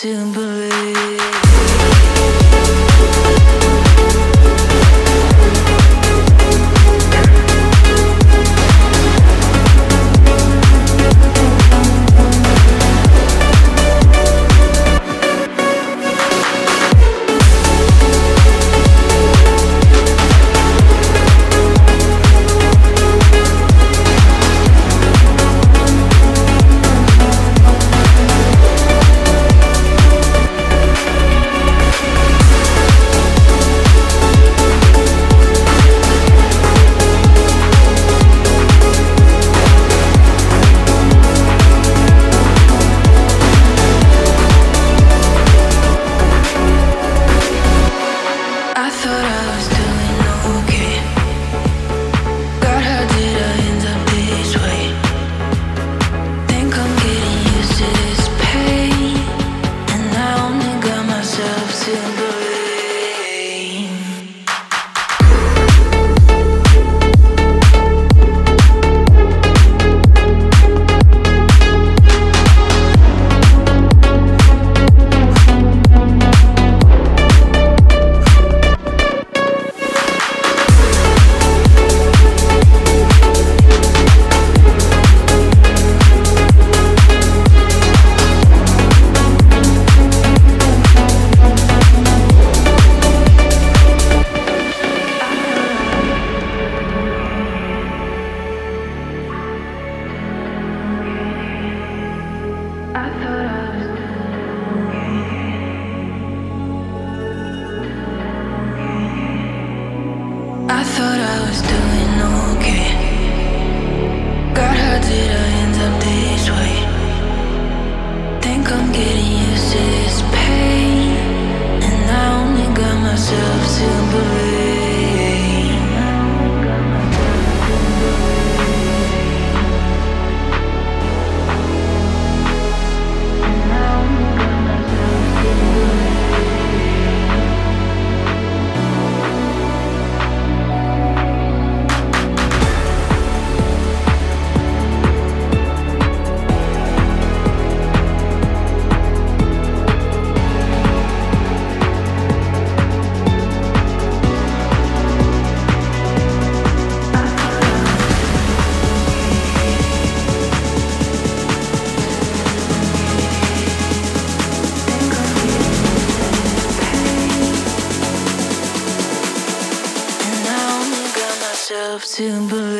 To believe. To believe.